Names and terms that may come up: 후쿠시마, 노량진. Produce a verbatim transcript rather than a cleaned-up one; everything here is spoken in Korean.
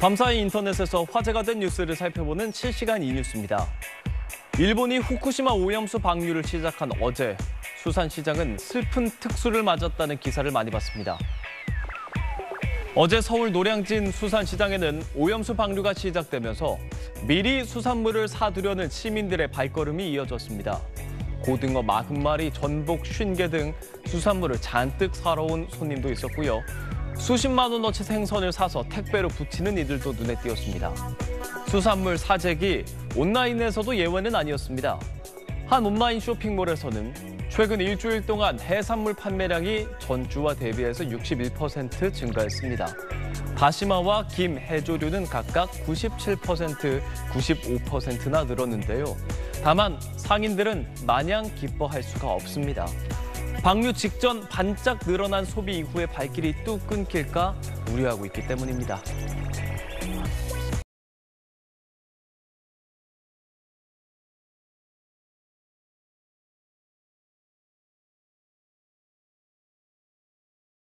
밤사이 인터넷에서 화제가 된 뉴스를 살펴보는 실시간 이뉴스입니다. 일본이 후쿠시마 오염수 방류를 시작한 어제, 수산시장은 슬픈 특수를 맞았다는 기사를 많이 봤습니다. 어제 서울 노량진 수산시장에는 오염수 방류가 시작되면서 미리 수산물을 사두려는 시민들의 발걸음이 이어졌습니다. 고등어 마흔 마리, 전복 쉰 개 등 수산물을 잔뜩 사러 온 손님도 있었고요. 수십만 원어치 생선을 사서 택배로 붙이는 이들도 눈에 띄었습니다. 수산물 사재기, 온라인에서도 예외는 아니었습니다. 한 온라인 쇼핑몰에서는 최근 일주일 동안 해산물 판매량이 전주와 대비해서 육십일 퍼센트 증가했습니다. 다시마와 김, 해조류는 각각 구십칠 퍼센트, 구십오 퍼센트나 늘었는데요. 다만 상인들은 마냥 기뻐할 수가 없습니다. 방류 직전 반짝 늘어난 소비 이후에 발길이 뚝 끊길까 우려하고 있기 때문입니다.